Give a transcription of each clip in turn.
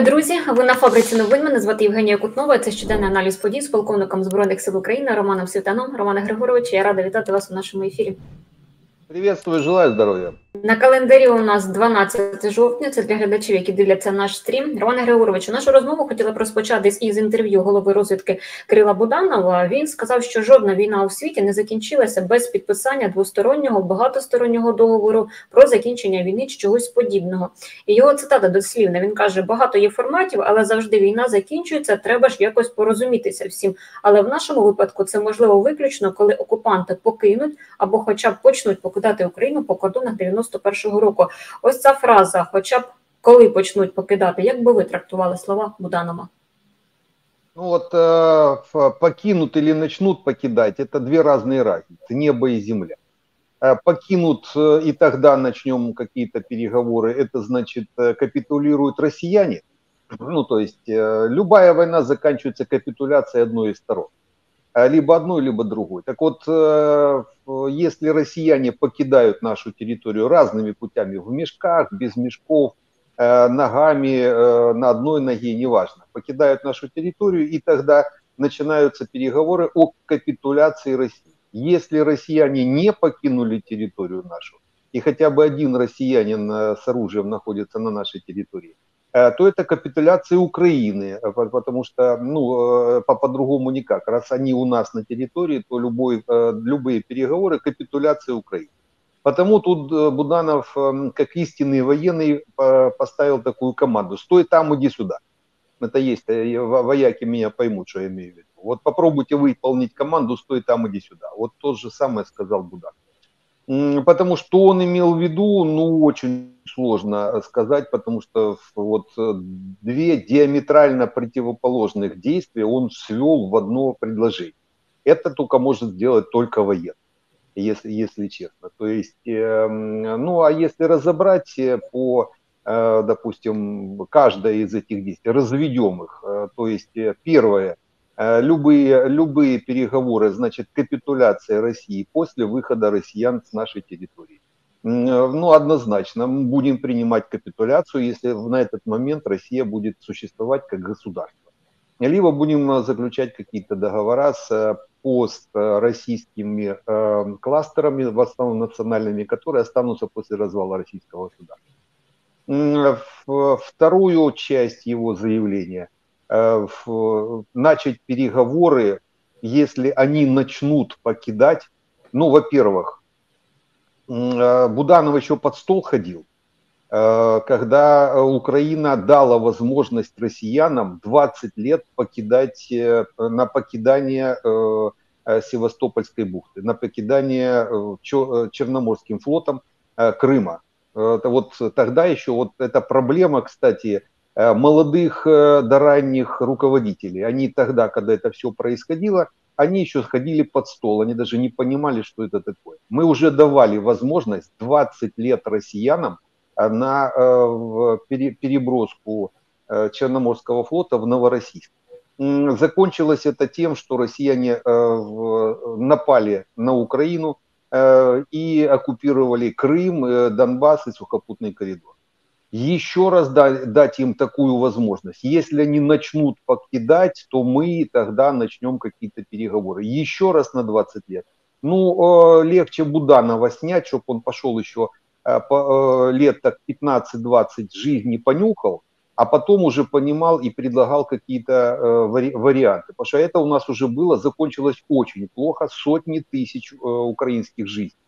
Вітаю, друзі! Ви на Фабриці новин. Мене звати Євгенія Кутнова. Це щоденний аналіз подій з полковником Збройних сил України Романом Світаном. Романе Григоровичу, я рада вітати вас у нашому ефірі. Приветствую, желаю здоров'я. На календарі у нас 12 жовтня, це для глядачів, які дивляться наш стрім. Роман Григорович, нашу розмову хотіла б розпочати із інтерв'ю голови розвідки Кирила Буданова. Він сказав, що жодна війна у світі не закінчилася без підписання двостороннього, багатостороннього договору про закінчення війни чи чогось подібного. І його цитата дослівна, він каже, багато є форматів, але завжди війна закінчується, треба ж якось порозумітися всім. Але в нашому випадку це можливо виключно, коли окупанти покинуть або хоча б почнуть покидати Україну по кордонах 91-го року. Ось ця фраза, хоча б коли почнуть покидати, як би ви трактували слова Буданова? Ну вот покинут или начнут покидать, это две разные разницы, небо и земля. Покинут и тогда начнем какие-то переговоры, это значит капитулируют россияне. Ну то есть любая война заканчивается капитуляцией одной из сторон. Либо одной, либо другой. Так вот, если россияне покидают нашу территорию разными путями, в мешках, без мешков, ногами, на одной ноге, неважно, покидают нашу территорию, и тогда начинаются переговоры о капитуляции России. Если россияне не покинули территорию нашу, и хотя бы один россиянин с оружием находится на нашей территории, то это капитуляция Украины, потому что, ну, по-другому никак. Раз они у нас на территории, то любые переговоры – капитуляция Украины. Потому тут Буданов, как истинный военный, поставил такую команду. «Стой там, иди сюда». Это есть, вояки меня поймут, что я имею в виду. Вот попробуйте выполнить команду «Стой там, иди сюда». Вот то же самое сказал Буданов. Потому что он имел в виду, ну, очень сложно сказать, потому что вот две диаметрально противоположных действия он свел в одно предложение. Это только может сделать только военный, если честно. То есть, ну, а если разобрать по, допустим, каждой из этих действий, разведем их, то есть, первое, любые переговоры, значит, капитуляция России после выхода россиян с нашей территории. Ну, однозначно, мы будем принимать капитуляцию, если на этот момент Россия будет существовать как государство. Либо будем заключать какие-то договора с построссийскими кластерами, в основном национальными, которые останутся после развала российского государства. Вторую часть его заявления – начать переговоры, если они начнут покидать. Ну, во-первых, Буданов еще под стол ходил, когда Украина дала возможность россиянам 20 лет покидать, на покидание Севастопольской бухты, на покидание Черноморским флотом Крыма. Это вот тогда еще, вот эта проблема, кстати, молодых до ранних руководителей. Они тогда, когда это все происходило, они еще сходили под стол, они даже не понимали, что это такое. Мы уже давали возможность 20 лет россиянам на переброску Черноморского флота в Новороссийск. Закончилось это тем, что россияне напали на Украину и оккупировали Крым, Донбасс и сухопутный коридор. Еще раз дать им такую возможность. Если они начнут покидать, то мы тогда начнем какие-то переговоры. Еще раз на 20 лет. Ну, легче Буданова снять, чтобы он пошел еще лет так 15-20 жизни понюхал, а потом уже понимал и предлагал какие-то варианты. Потому что это у нас уже было, закончилось очень плохо, сотни тысяч украинских жизней.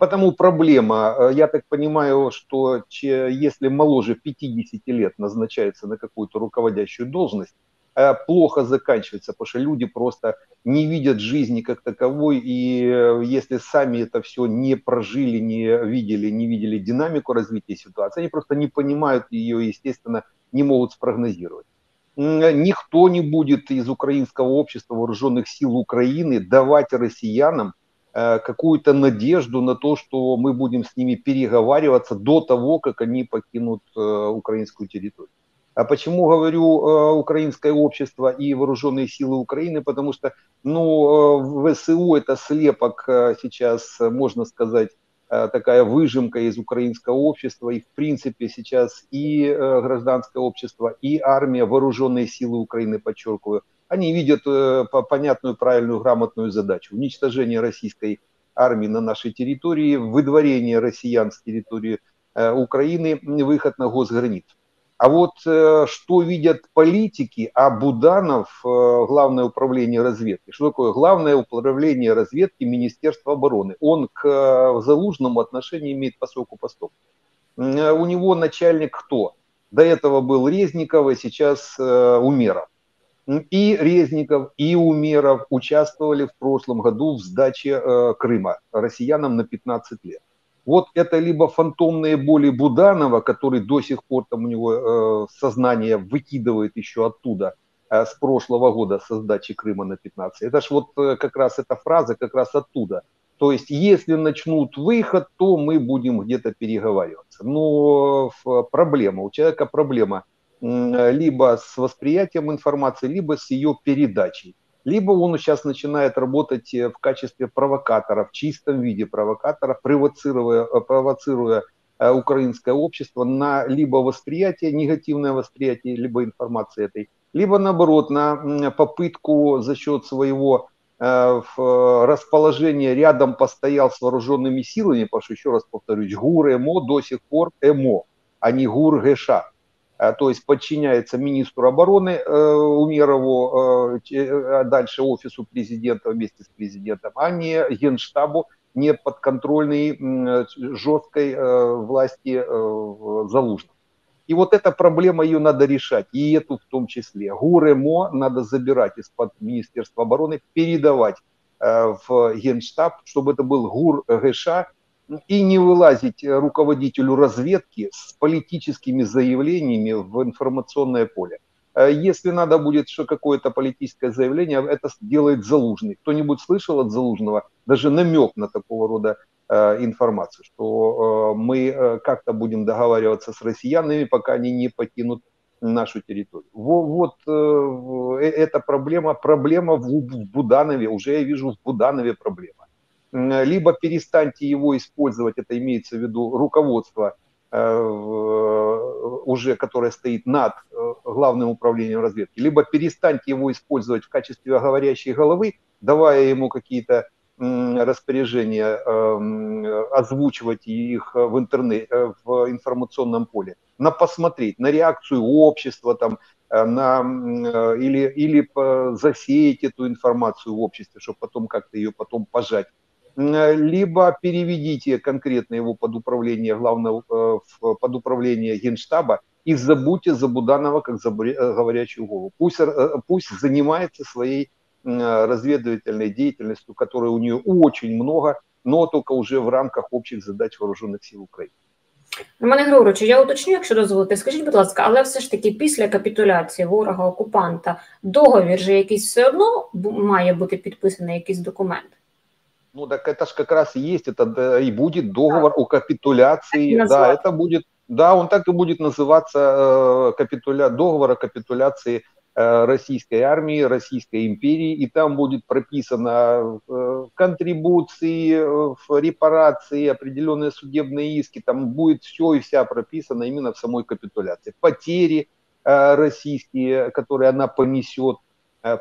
Потому проблема, я так понимаю, что если моложе 50 лет назначается на какую-то руководящую должность, плохо заканчивается, потому что люди просто не видят жизни как таковой, и если сами это все не прожили, не видели динамику развития ситуации, они просто не понимают ее, естественно, не могут спрогнозировать. Никто не будет из украинского общества вооруженных сил Украины давать россиянам какую-то надежду на то, что мы будем с ними переговариваться до того, как они покинут украинскую территорию. А почему говорю украинское общество и вооруженные силы Украины? Потому что, ну, ВСУ это слепок сейчас, можно сказать, такая выжимка из украинского общества, и в принципе сейчас и гражданское общество, и армия, вооруженные силы Украины, подчеркиваю, они видят понятную, правильную, грамотную задачу: уничтожение российской армии на нашей территории, выдворение россиян с территории Украины, выход на госграниц. А вот что видят политики, а Буданов, Главное управление разведки. Что такое Главное управление разведки Министерства обороны? Он к Залужному отношение имеет по соку постов. У него начальник кто? До этого был Резников, а сейчас Умеров. И Резников, и Умеров участвовали в прошлом году в сдаче Крыма россиянам на 15 лет. Вот это либо фантомные боли Буданова, который до сих пор там у него сознание выкидывает еще оттуда с прошлого года, со сдачи Крыма на 15. Это ж вот как раз эта фраза как раз оттуда. То есть если начнут выход, то мы будем где-то переговариваться. Но проблема, у человека проблема либо с восприятием информации, либо с ее передачей. Либо он сейчас начинает работать в качестве провокатора, в чистом виде провокатора, провоцируя украинское общество на либо восприятие, негативное восприятие, либо информации этой, либо наоборот на попытку за счет своего расположения рядом постоял с вооруженными силами, потому что, еще раз повторюсь, ГУР-МО до сих пор МО, а не ГУР-ГШ. То есть подчиняется министру обороны Умерову, дальше офису президента вместе с президентом, а не генштабу, не подконтрольной жесткой власти Залужного. И вот эта проблема, ее надо решать, и эту в том числе. ГУР-МО надо забирать из-под Министерства обороны, передавать в генштаб, чтобы это был ГУР-ГШ, и не вылазить руководителю разведки с политическими заявлениями в информационное поле. Если надо будет что какое-то политическое заявление, это делает Залужный. Кто-нибудь слышал от Залужного даже намек на такого рода информацию, что мы как-то будем договариваться с россиянами, пока они не покинут нашу территорию? Вот эта проблема в Буданове, уже я вижу в Буданове проблема. Либо перестаньте его использовать, это имеется в виду руководство, уже которое стоит над Главным управлением разведки, либо перестаньте его использовать в качестве говорящей головы, давая ему какие-то распоряжения, озвучивать их в интернете, в информационном поле, на посмотреть, на реакцию общества, там, или засеять эту информацию в обществе, чтобы потом как-то ее потом пожать. Либо переведите конкретно его под управление главного, под управление Генштаба, и забудьте за Буданова как за говорящую голову. Пусть занимается своей разведывательной деятельностью, которой у нее очень много, но только уже в рамках общих задач вооруженных сил Украины. Романе Григоровичу, я уточню, якщо дозволите, скажіть, будь ласка, але все ж таки після капітуляції ворога-окупанта договір же якийсь все одно має бути підписаний, якийсь документ? Ну так это ж как раз и есть, это и будет договор о капитуляции, да, это будет, да, он так и будет называться, договор о капитуляции российской армии, Российской империи, и там будет прописано контрибуции, репарации, определенные судебные иски, там будет все и вся прописано именно в самой капитуляции. Потери российские, которые она понесет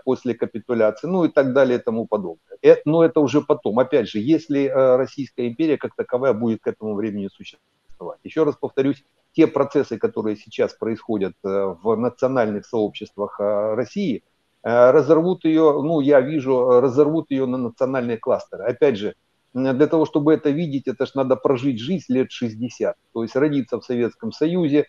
после капитуляции, ну и так далее и тому подобное. Но это уже потом, опять же, если Российская империя как таковая будет к этому времени существовать. Еще раз повторюсь, те процессы, которые сейчас происходят в национальных сообществах России, разорвут ее, ну, я вижу, разорвут ее на национальные кластеры. Опять же, для того, чтобы это видеть, это ж надо прожить жизнь лет 60, то есть родиться в Советском Союзе,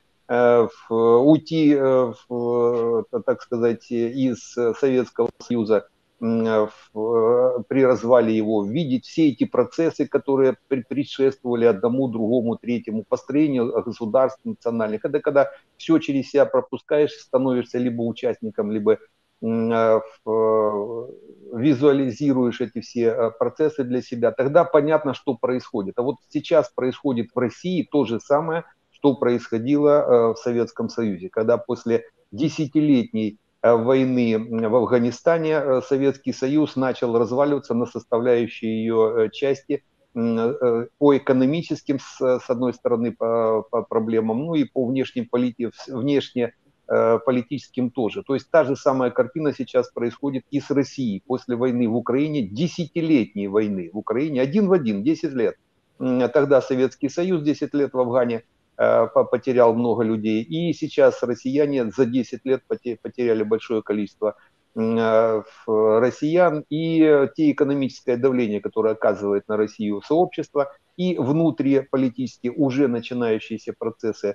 уйти, так сказать, из Советского Союза при развале его, видеть все эти процессы, которые предшествовали одному, другому, третьему построению государств национальных. Это когда все через себя пропускаешь, становишься либо участником, либо визуализируешь эти все процессы для себя, тогда понятно, что происходит. А вот сейчас происходит в России то же самое, что происходило в Советском Союзе, когда после десятилетней войны в Афганистане Советский Союз начал разваливаться на составляющие ее части, по экономическим, с одной стороны, по проблемам, ну и по внешнеполитическим тоже. То есть та же самая картина сейчас происходит и с Россией после войны в Украине, десятилетней войны в Украине, один в один, 10 лет. Тогда Советский Союз 10 лет в Афгане потерял много людей, и сейчас россияне за 10 лет потеряли большое количество россиян, и те экономическое давление, которое оказывает на Россию сообщество, и внутриполитические уже начинающиеся процессы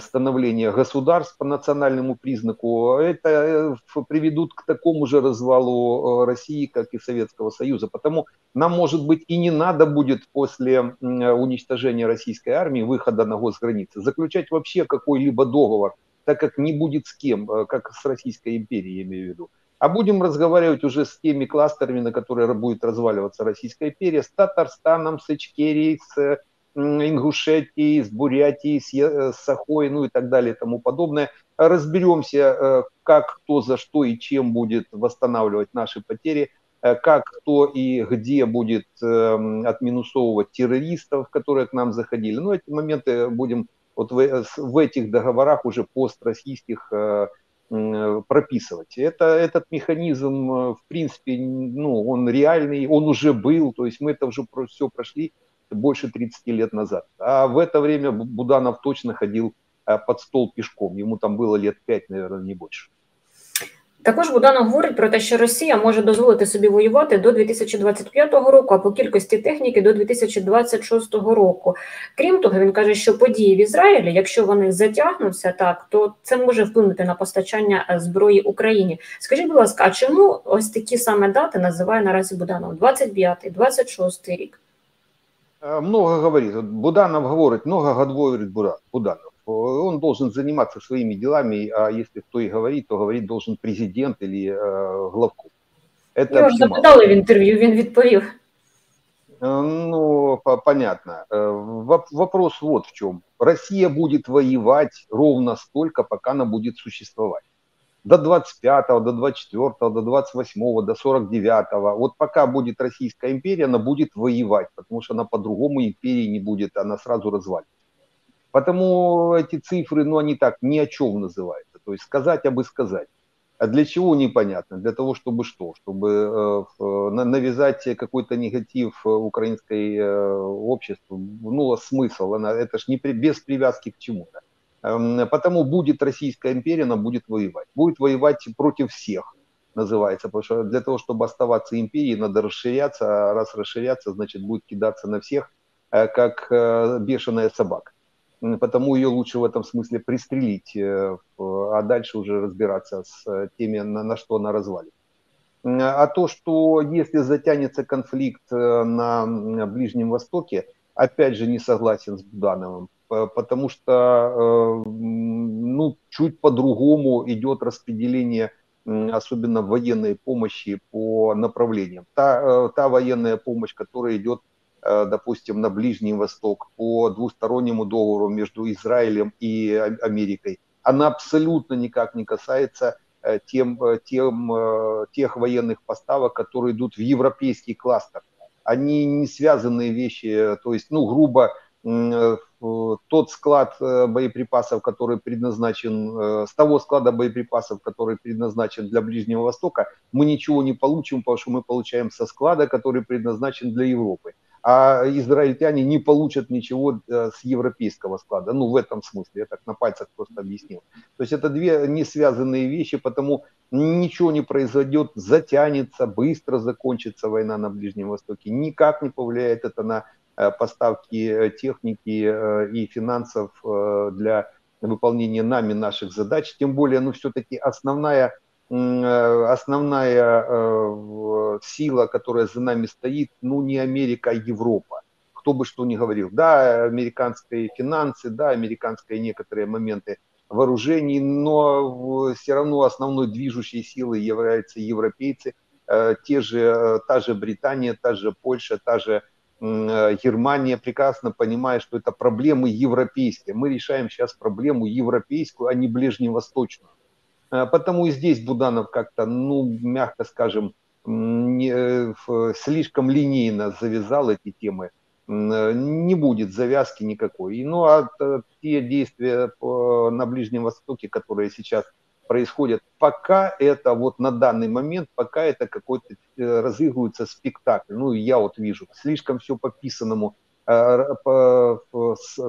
становления государств по национальному признаку, это приведут к такому же развалу России, как и Советского Союза. Потому нам, может быть, и не надо будет после уничтожения российской армии, выхода на госграницы, заключать вообще какой-либо договор, так как не будет с кем, как с Российской империей, я имею в виду. А будем разговаривать уже с теми кластерами, на которые будет разваливаться Российская империя, с Татарстаном, с Ичкерией, с Ингушетии, с Бурятии, с Сахой, ну и так далее и тому подобное. Разберемся, как, кто, за что и чем будет восстанавливать наши потери, как, кто и где будет отминусовывать террористов, которые к нам заходили. Но эти моменты будем вот в этих договорах уже построссийских прописывать. Этот механизм, в принципе, ну, он реальный, он уже был, то есть мы это уже все прошли больше 30 лет назад. А в это время Буданов точно ходил под стол пешком. Ему там было лет 5, наверное, не больше. Також Буданов говорить про те, що Росія може дозволити собі воювати до 2025 року, а по кількості техніки до 2026 року. Крім того, він каже, що події в Ізраїлі, якщо вони затягнуться, так, то це може вплинути на постачання зброї Україні. Скажіть, будь ласка, а чому ось такі саме дати називає наразі Буданов? 25-й, 26-й рік? Много говорит. Буданов говорит, много говорит Буданов. Он должен заниматься своими делами, а если кто и говорит, то говорить должен президент или главком. Я уже запитала в интервью, он ответил. Ну, понятно. Вопрос вот в чем. Россия будет воевать ровно столько, пока она будет существовать. До 25-го, до 24-го, до 28-го, до 49-го. Вот пока будет Российская империя, она будет воевать, потому что она по-другому империи не будет, она сразу развалится. Потому эти цифры, ну они так, ни о чем называются. То есть сказать, а бы сказать. А для чего непонятно? Для того, чтобы что? Чтобы навязать какой-то негатив украинской обществу. Ну, смысл, это ж не без привязки к чему-то. Потому будет Российская империя, она будет воевать. Будет воевать против всех, называется. Потому что для того, чтобы оставаться империей, надо расширяться. А раз расширяться, значит, будет кидаться на всех, как бешеная собака. Потому ее лучше в этом смысле пристрелить, а дальше уже разбираться с теми, на что она развалит. А то, что если затянется конфликт на Ближнем Востоке, опять же не согласен с Будановым. Потому что ну, чуть по-другому идет распределение, особенно военной помощи по направлениям. Та военная помощь, которая идет, допустим, на Ближний Восток по двустороннему договору между Израилем и Америкой, она абсолютно никак не касается тех военных поставок, которые идут в европейский кластер. Они не связанные вещи, то есть, ну, грубо тот склад боеприпасов, который предназначен, с того склада боеприпасов, который предназначен для Ближнего Востока, мы ничего не получим, потому что мы получаем со склада, который предназначен для Европы. А израильтяне не получат ничего с европейского склада. Ну, в этом смысле, я так на пальцах просто объяснил. То есть это две несвязанные вещи, потому ничего не произойдет, затянется, быстро закончится война на Ближнем Востоке. Никак не повлияет это на поставки техники и финансов для выполнения нами наших задач. Тем более, ну, все-таки основная сила, которая за нами стоит, ну, не Америка, а Европа. Кто бы что ни говорил. Да, американские финансы, да, американские некоторые моменты вооружений, но все равно основной движущей силой являются европейцы. Та же Британия, та же Польша, та же Германия прекрасно понимает, что это проблемы европейские. Мы решаем сейчас проблему европейскую, а не ближневосточную. Потому и здесь Буданов как-то, ну, мягко скажем, слишком линейно завязал эти темы не будет завязки никакой. Ну а те действия на Ближнем Востоке, которые сейчас происходят, пока это вот на данный момент, пока это какой-то разыгрывается спектакль. Ну я вот вижу, слишком все по-писаному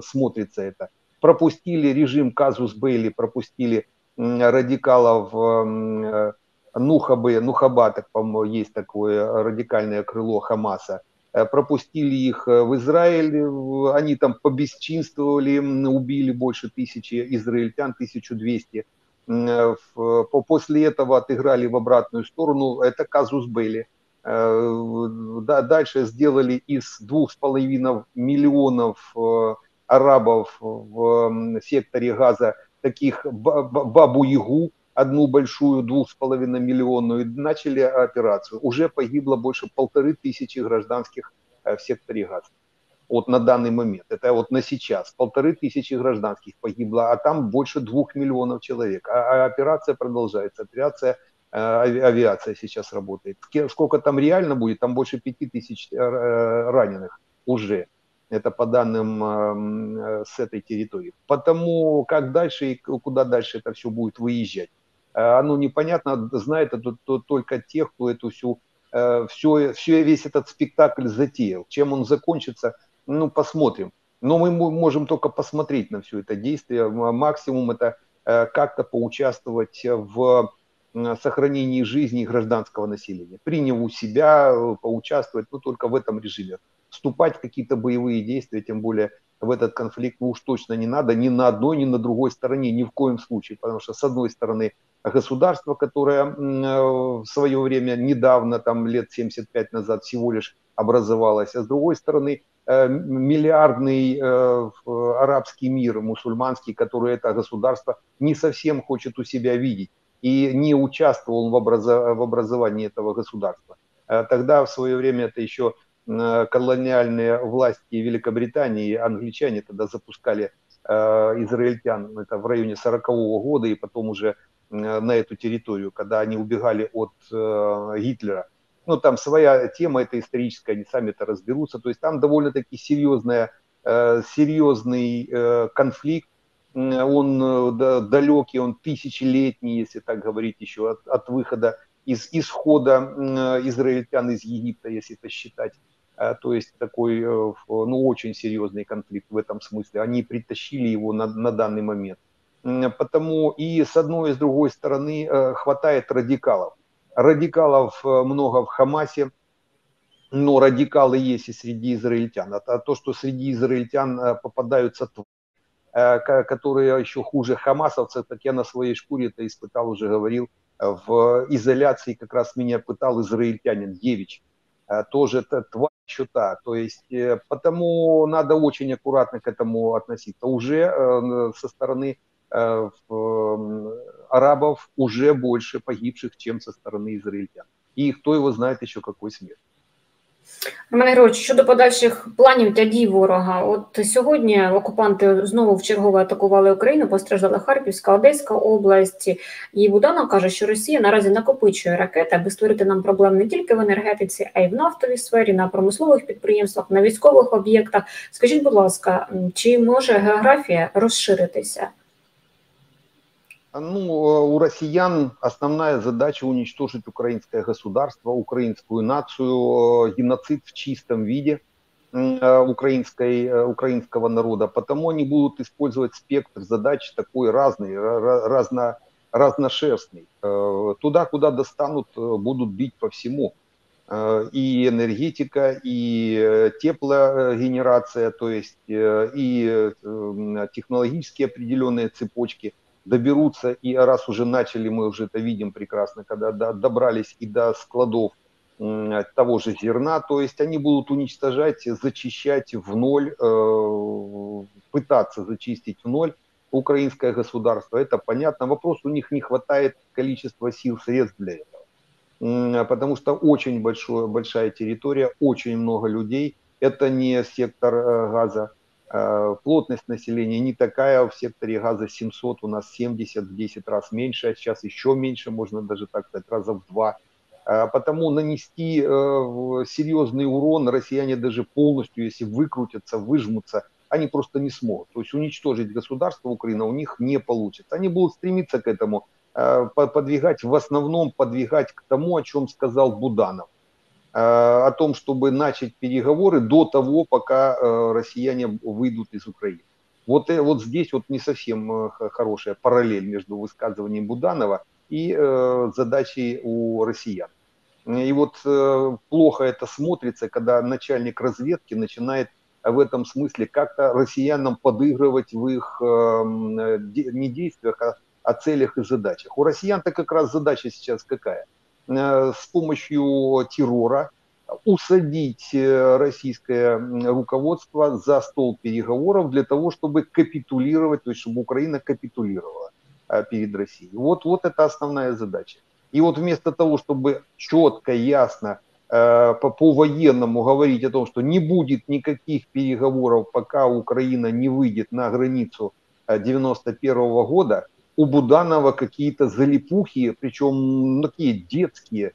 смотрится это. Пропустили режим казус Бейли, пропустили радикалов Нухабы, Нухабаток, по-моему, есть такое радикальное крыло Хамаса. Пропустили их в Израиль, они там побесчинствовали, убили больше 1000 израильтян, 1200. После этого отыграли в обратную сторону, это казус Бейли. Дальше сделали из 2,5 миллионов арабов в секторе Газа таких бабу-ягу, одну большую 2,5-миллионную, начали операцию. Уже погибло больше 1500 гражданских в секторе Газа. Вот на данный момент, это вот на сейчас, 1500 гражданских погибло, а там больше 2 миллионов человек. А операция продолжается, авиация сейчас работает. Сколько там реально будет, там больше 5000 раненых уже. Это по данным с этой территории. Потому как дальше и куда дальше это все будет выезжать. Оно непонятно, знает это только тех, кто эту весь этот спектакль затеял. Чем он закончится, ну посмотрим. Но мы можем только посмотреть на все это действие. Максимум это как-то поучаствовать в сохранении жизни гражданского населения. Приняв у себя, поучаствовать, но только в этом режиме. Вступать в какие-то боевые действия, тем более в этот конфликт, ну уж точно не надо, ни на одной, ни на другой стороне, ни в коем случае. Потому что, с одной стороны, государство, которое в свое время, недавно, там лет 75 назад всего лишь образовалось, а с другой стороны, миллиардный арабский мир, мусульманский, который это государство не совсем хочет у себя видеть и не участвовал в образовании этого государства. Тогда в свое время это еще... колониальные власти Великобритании, англичане тогда запускали израильтян, это в районе 40-го года, и потом уже на эту территорию, когда они убегали от Гитлера. Ну, там своя тема, это историческая, они сами это разберутся. То есть там довольно-таки серьезный конфликт, он далекий, он тысячелетний, если так говорить еще, от выхода, из исхода израильтян из Египта, если это считать. То есть такой, ну, очень серьезный конфликт в этом смысле. Они притащили его на данный момент. Потому и с одной и с другой стороны хватает радикалов. Радикалов много в Хамасе, но радикалы есть и среди израильтян. А то, что среди израильтян попадаются твари, которые еще хуже хамасовцев, так я на своей шкуре это испытал, уже говорил. В изоляции как раз меня пытал израильтянин Девич, тоже тварь еще та. То есть, потому надо очень аккуратно к этому относиться. Уже со стороны арабов уже больше погибших, чем со стороны израильтян. И кто его знает еще какой смерть. Роман Григорович, щодо подальших планів та дій ворога. От сьогодні окупанти знову вчергове атакували Україну, постраждала Харківська, Одеська область. І Буданов каже, що Росія наразі накопичує ракети, аби створити нам проблем не тільки в енергетиці, а й в нафтовій сфері, на промислових підприємствах, на військових об'єктах. Скажіть, будь ласка, чи може географія розширитися? Ну, у россиян основная задача уничтожить украинское государство, украинскую нацию, геноцид в чистом виде украинского народа. Потому они будут использовать спектр задач такой разный, разношерстный. Туда, куда достанут, будут бить по всему. И энергетика, и теплогенерация, то есть и технологически определенные цепочки. Доберутся, и раз уже начали, мы уже это видим прекрасно, когда добрались и до складов того же зерна, то есть они будут уничтожать, зачищать в ноль, пытаться зачистить в ноль украинское государство. Это понятно. Вопрос, у них не хватает количества сил, средств для этого, потому что очень большая территория, очень много людей, это не сектор Газа. Плотность населения не такая, в секторе Газа 700, у нас 70, в 10 раз меньше, а сейчас еще меньше, можно даже так сказать, раза в 2. потому нанести серьезный урон россияне даже полностью, если выкрутятся, выжмутся, они просто не смогут. То есть уничтожить государство Украина у них не получится. Они будут стремиться к этому, подвигать, в основном подвигать к тому, о чем сказал Буданов. О том, чтобы начать переговоры до того, пока россияне выйдут из Украины. Вот здесь вот не совсем хорошая параллель между высказыванием Буданова и задачей у россиян. И вот плохо это смотрится, когда начальник разведки начинает в этом смысле как-то россиянам подыгрывать в их не действиях, а о целях и задачах. У россиян-то как раз задача сейчас какая? С помощью террора усадить российское руководство за стол переговоров для того, чтобы капитулировать, то есть чтобы Украина капитулировала перед Россией. Вот это основная задача. И вот вместо того, чтобы четко, ясно по-военному говорить о том, что не будет никаких переговоров, пока Украина не выйдет на границу 91-го года, у Буданова какие-то залипухи, причем такие детские,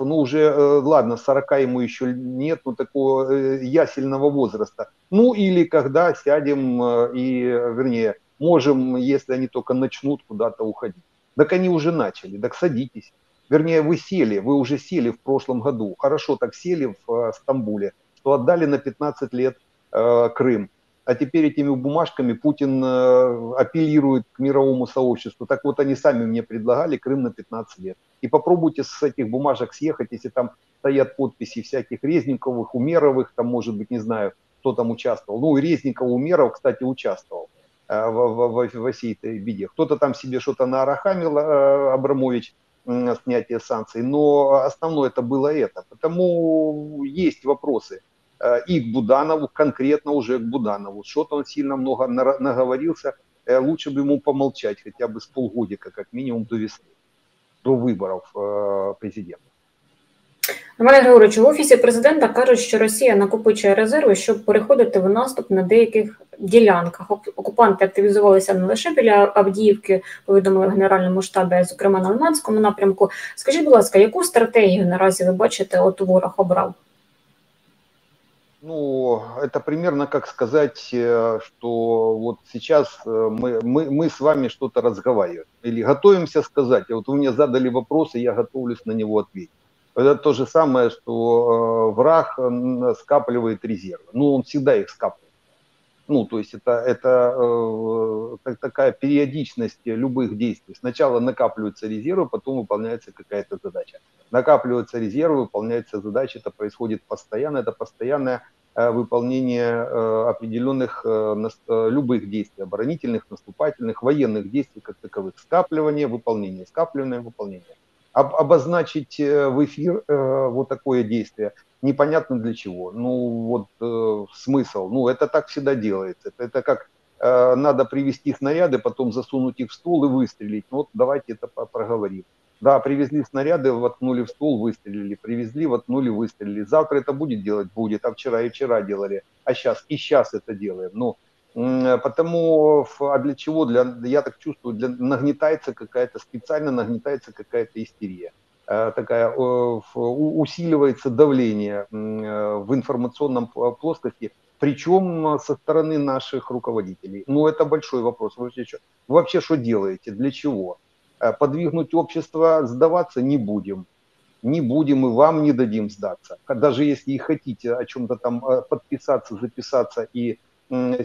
ну уже, ладно, 40 ему еще нет, ну такого ясельного возраста. Ну или когда сядем и, вернее, можем, если они только начнут куда-то уходить. Так они уже начали, так садитесь. Вернее, вы уже сели в прошлом году, хорошо так сели в Стамбуле, что отдали на 15 лет Крым. А теперь этими бумажками Путин апеллирует к мировому сообществу. Так вот, они сами мне предлагали Крым на 15 лет. И попробуйте с этих бумажек съехать, если там стоят подписи всяких Резниковых, Умеровых, там, может быть, не знаю, кто там участвовал. Ну, Резников, Умеров, кстати, участвовал во всей этой беде. Кто-то там себе что-то наорохамил, Абрамович, снятие санкций. Но основное это было это. Потому есть вопросы. И к Буданову, конкретно уже к Буданову. Что-то он сильно много наговорился, лучше бы ему помолчать хотя бы с полгодика, как минимум до весны, до выборов президента. Романе Григоровичу, в Офісі президента кажуть, що Росія накопичує резерви, щоб переходити в наступ на деяких ділянках. Окупанти активізувалися не лише біля Авдіївки, повідомили в Генеральному штабі, а зокрема на Лиманському напрямку. Скажіть, будь ласка, яку стратегію наразі ви бачите, от ворог обрав? Ну, это примерно как сказать, что вот сейчас мы с вами что-то разговариваем или готовимся сказать. И вот вы мне задали вопрос, и я готовлюсь на него ответить. Это то же самое, что враг скапливает резервы. Ну, он всегда их скапливает. Ну, то есть это такая периодичность любых действий. Сначала накапливаются резервы, потом выполняется какая-то задача. Накапливаются резервы, выполняется задача, это происходит постоянно, это постоянное выполнение определенных любых действий, оборонительных, наступательных, военных действий как таковых. Скапливание, выполнение, скапливание, выполнение. Обозначить в эфир вот такое действие непонятно для чего. Ну вот смысл, ну это так всегда делается, это как надо привезти снаряды, потом засунуть их в ствол и выстрелить. Вот давайте это проговорим. Да, привезли снаряды, воткнули в ствол, выстрелили, привезли, воткнули, выстрелили. Завтра это будет делать? Будет. А вчера и вчера делали, а сейчас и сейчас это делаем. Ну, потому, а для чего? Я так чувствую, нагнетается какая-то, специально нагнетается какая-то истерия. Такая, усиливается давление в информационном плоскости, причем со стороны наших руководителей. Но это большой вопрос. Вы вообще что делаете? Для чего? Подвигнуть общество, сдаваться не будем. Не будем и вам не дадим сдаться. Даже если и хотите о чем-то там подписаться, записаться и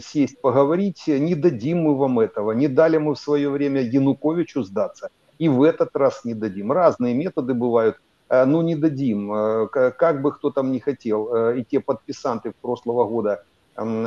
сесть, поговорить, не дадим мы вам этого. Не дали мы в свое время Януковичу сдаться. И в этот раз не дадим. Разные методы бывают, но не дадим. Как бы кто там не хотел, и те подписанты прошлого года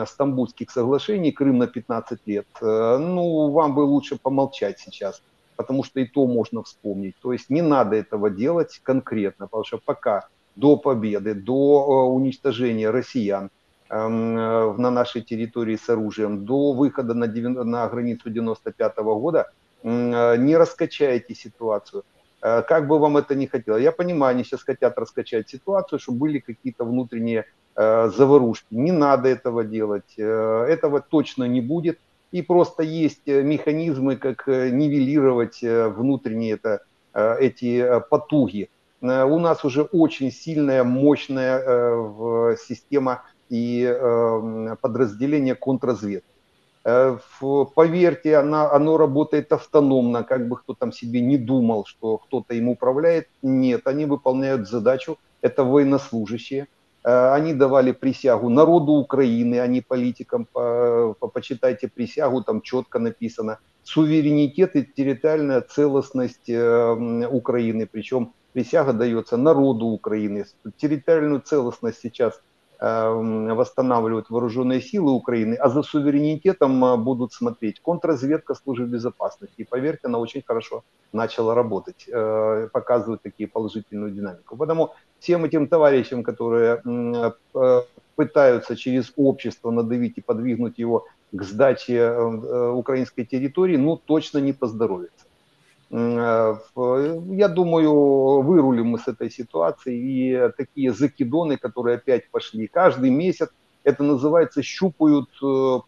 стамбульских соглашений, Крым на 15 лет, ну, вам бы лучше помолчать сейчас. Потому что и то можно вспомнить. То есть не надо этого делать конкретно, потому что пока до победы, до уничтожения россиян на нашей территории с оружием, до выхода на границу 95-го года не раскачаете ситуацию. Как бы вам это ни хотелось. Я понимаю, они сейчас хотят раскачать ситуацию, чтобы были какие-то внутренние заварушки. Не надо этого делать. Этого точно не будет. И просто есть механизмы, как нивелировать внутренние эти потуги у нас уже очень сильная, мощная система и подразделение контрразведки. Поверьте, оно работает автономно, как бы кто там себе не думал, что кто-то им управляет. Нет, они выполняют задачу, это военнослужащие. Они давали присягу народу Украины, а не политикам. Почитайте присягу, там четко написано. Суверенитет и территориальная целостность Украины. Причем присяга дается народу Украины. Территориальную целостность сейчас восстанавливают вооруженные силы Украины, а за суверенитетом будут смотреть контрразведка службы безопасности. И поверьте, она очень хорошо начала работать, показывает такие положительную динамику. Поэтому всем этим товарищам, которые пытаются через общество надавить и подвигнуть его к сдаче украинской территории, ну точно не поздоровится. Я думаю, вырулим мы с этой ситуации, и такие закидоны, которые опять пошли каждый месяц, это называется щупают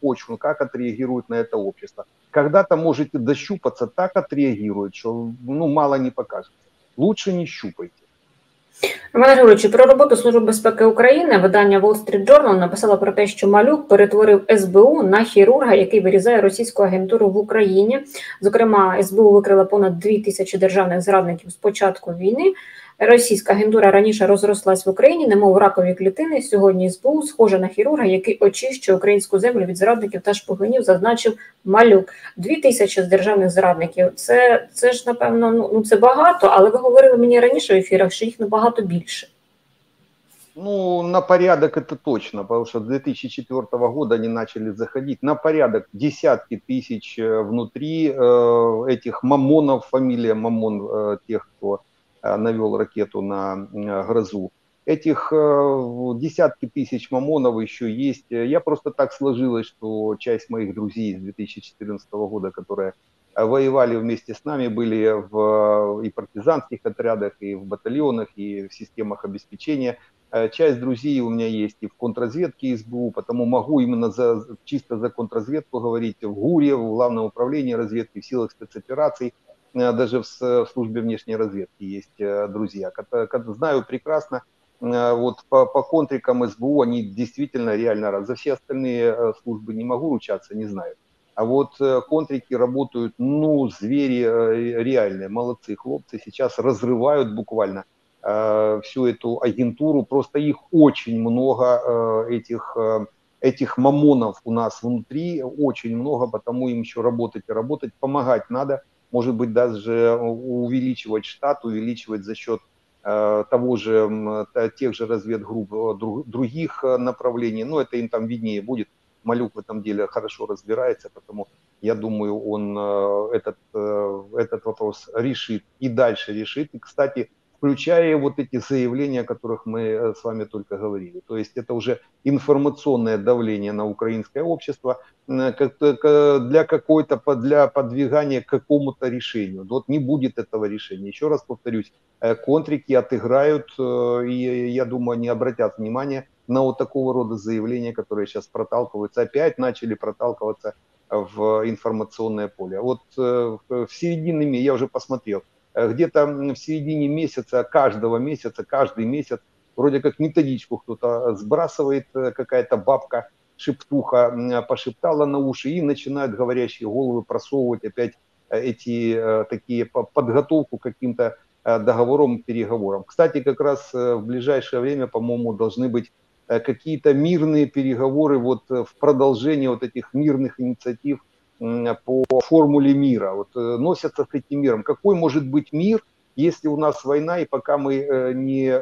почву, как отреагирует на это общество. Когда-то можете дощупаться, так отреагирует, что ну, мало не покажется. Лучше не щупайте. Роман Григорович, про роботу Служби безпеки України видання Wall Street Journal написало про те, що Малюк перетворив СБУ на хірурга, який вирізає російську агентуру в Україні. Зокрема, СБУ викрила понад 2000 державних зрадників з початку війни. Російська агентура раніше розрослась в Україні, немов ракові клітини. Сьогодні СБУ схожа на хірурга, який очищує українську землю від зрадників та шпигунів, зазначив Малюк. 2000 з державних зрадників. Це ж, напевно, ну це багато, але ви говорили мені раніше в ефірах, що їх набагато більше. Ну, на порядок это точно, потому что с 2004 года они начали заходить. На порядок десятки тысяч внутри этих мамонов, фамилия Мамон, тех, кто навел ракету на грозу. Этих десятки тысяч мамонов еще есть. Я просто так сложилось, что часть моих друзей с 2014 года, которые воевали вместе с нами, были в и партизанских отрядах, и в батальонах, и в системах обеспечения. Часть друзей у меня есть и в контрразведке и СБУ, потому могу именно чисто за контрразведку говорить, в ГУРе, в Главном управлении разведки, в силах спецопераций. Даже в службе внешней разведки есть друзья. Знаю прекрасно, вот по контрикам СБУ они действительно реально, за все остальные службы не могу ручаться, не знаю. А вот контрики работают, ну, звери реальные, молодцы хлопцы, сейчас разрывают буквально всю эту агентуру, просто их очень много, этих мамонов у нас внутри, очень много, потому им еще работать и работать, помогать надо. Может быть, даже увеличивать штат, увеличивать за счет тех же разведгрупп других направлений. Но это им там виднее будет. Малюк в этом деле хорошо разбирается, потому я думаю, он этот вопрос решит и дальше решит. И, кстати, включая вот эти заявления, о которых мы с вами только говорили. То есть это уже информационное давление на украинское общество для подвигания к какому-то решению. Вот не будет этого решения. Еще раз повторюсь, контрики отыграют, и я думаю, они обратят внимание на вот такого рода заявления, которые сейчас проталкиваются. Опять начали проталкиваться в информационное поле. Вот в середине, я уже посмотрел, где-то в середине месяца, каждого месяца, каждый месяц, вроде как методичку кто-то сбрасывает, какая-то бабка, шептуха пошептала на уши и начинают говорящие головы просовывать опять подготовку к каким-то договорам, переговорам. Кстати, как раз в ближайшее время, по-моему, должны быть какие-то мирные переговоры вот в продолжении вот этих мирных инициатив, по формуле мира, вот носятся с этим миром. Какой может быть мир, если у нас война, и пока мы не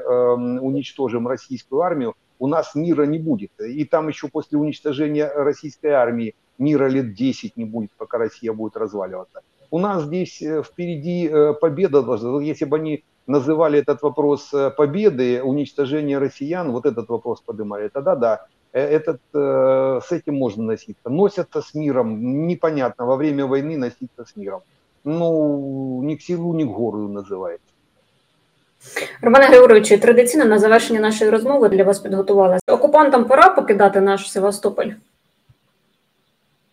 уничтожим российскую армию, у нас мира не будет. И там еще после уничтожения российской армии мира лет 10 не будет, пока Россия будет разваливаться. У нас здесь впереди победа должна. Если бы они называли этот вопрос победы, уничтожение россиян, вот этот вопрос поднимали, тогда да. С этим можно носиться. Носятся с миром, непонятно, во время войны носиться с миром. Ну, ни к селу, ни к городу называется. Романе Григоровичу, традиційно на завершення нашої розмови для вас підготувалася. Окупантам пора покидати наш Севастополь?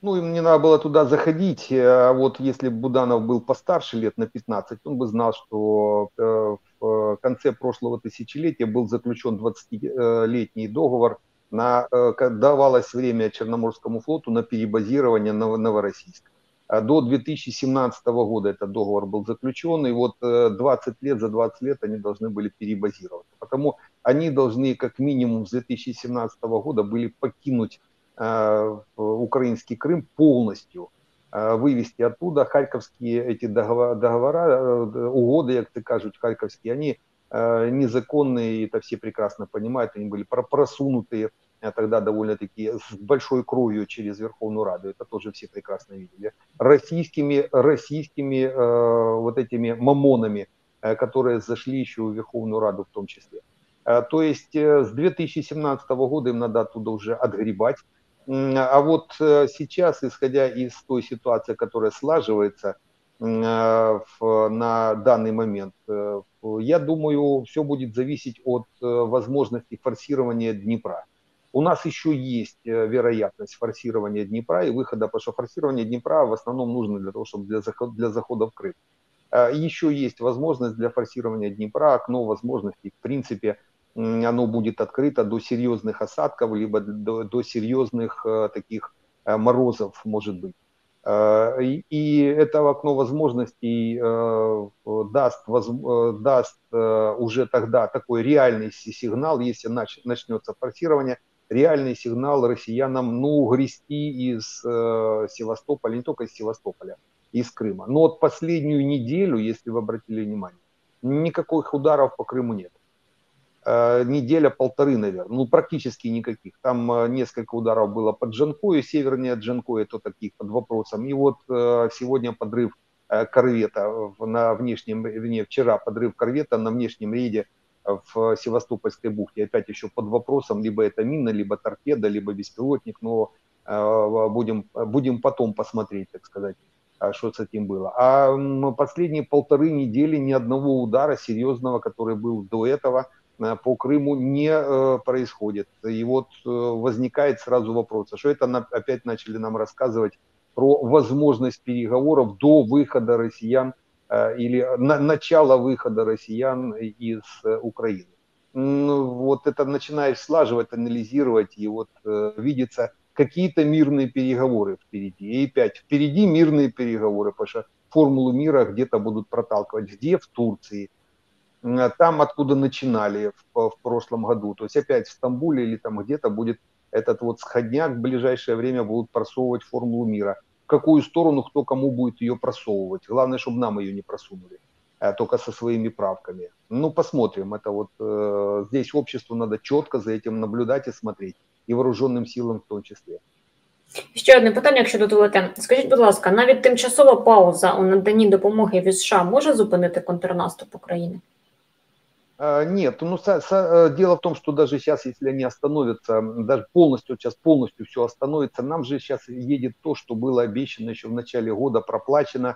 Ну, им не надо было туда заходить. Вот если бы Буданов был постарше лет на 15, он бы знал, что в конце прошлого тысячелетия был заключен 20-летний договор, давалось время Черноморскому флоту на перебазирование на Новороссийск. До 2017 года этот договор был заключен, и вот 20 лет они должны были перебазироваться. Потому они должны как минимум с 2017 года были покинуть украинский Крым полностью, вывести оттуда. Харьковские эти договора, угоды, как ты кажут, харьковские, они незаконные, это все прекрасно понимают, они были просунуты тогда довольно-таки с большой кровью через Верховную Раду, это тоже все прекрасно видели, российскими вот этими мамонами, которые зашли еще в Верховную Раду в том числе. То есть с 2017 года им надо оттуда уже отгребать. А вот сейчас, исходя из той ситуации, которая слаживается на данный момент, я думаю, все будет зависеть от возможности форсирования Днепра. У нас еще есть вероятность форсирования Днепра и выхода, потому что форсирование Днепра в основном нужно для того, чтобы для захода в Крым. Еще есть возможность для форсирования Днепра, окно возможностей, в принципе, оно будет открыто до серьезных осадков, либо до серьезных таких морозов, может быть. И это окно возможностей даст уже тогда такой реальный сигнал, если начнется форсирование, реальный сигнал россиянам, ну, грести из Севастополя, не только из Севастополя, из Крыма. Но вот последнюю неделю, если вы обратили внимание, никаких ударов по Крыму нет. Неделя-полторы, наверное, ну практически никаких. Там несколько ударов было под Джанкою, севернее Джанкою, это таких под вопросом. И вот сегодня подрыв корвета на внешнем, вчера подрыв корвета на внешнем рейде в Севастопольской бухте. Опять еще под вопросом, либо это мина, либо торпеда, либо беспилотник, но будем потом посмотреть, так сказать, что с этим было. А последние полторы недели ни одного удара серьезного, который был до этого, по Крыму не происходит. И вот возникает сразу вопрос, что это опять начали нам рассказывать про возможность переговоров до выхода россиян или начала выхода россиян из Украины. Вот это начинаешь слаживать, анализировать, и вот видится какие-то мирные переговоры впереди. И опять впереди мирные переговоры, потому что формулу мира где-то будут проталкивать. Где? В Турции. Там, откуда начинали в прошлом году. То есть опять в Стамбуле или там где-то будет этот вот сходняк, в ближайшее время будут просовывать формулу мира. В какую сторону, кто кому будет ее просовывать. Главное, чтобы нам ее не просунули, а только со своими правками. Ну, посмотрим. Это вот здесь обществу надо четко за этим наблюдать и смотреть. И вооруженным силам в том числе. Ще одне питання, якщо дозволите. Скажіть, будь ласка, навіть тимчасова пауза у наданні допомоги від США може зупинити контрнаступ України? Нет, ну, дело в том, что даже сейчас, если они остановятся, даже полностью, сейчас полностью все остановится, нам же сейчас едет то, что было обещано еще в начале года, проплачено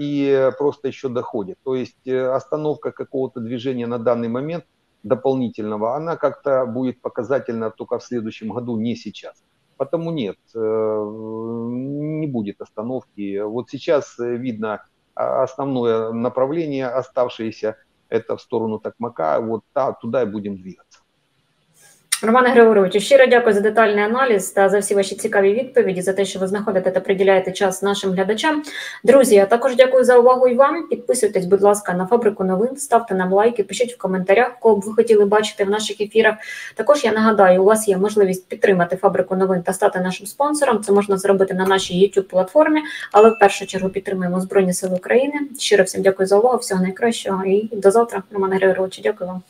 и просто еще доходит. То есть остановка какого-то движения на данный момент дополнительного, она как-то будет показательна только в следующем году, не сейчас. Потому нет, не будет остановки. Вот сейчас видно основное направление, оставшееся, это в сторону Токмака, вот туда і будемо двигатися. Романе Григоровичу, щиро дякую за детальний аналіз та за всі ваші цікаві відповіді, за те, що ви знаходите та приділяєте час нашим глядачам. Друзі, а також дякую за увагу і вам. Підписуйтесь, будь ласка, на Фабрику новин, ставте нам лайки, пишіть в коментарях, кого б ви хотіли бачити в наших ефірах. Також я нагадаю, у вас є можливість підтримати Фабрику новин та стати нашим спонсором. Це можна зробити на нашій YouTube-платформі, але в першу чергу підтримуємо Збройні Сили України. Щиро всім дякую за увагу, всього найкращого і до завтра. Романе Григоровичу, дякую вам.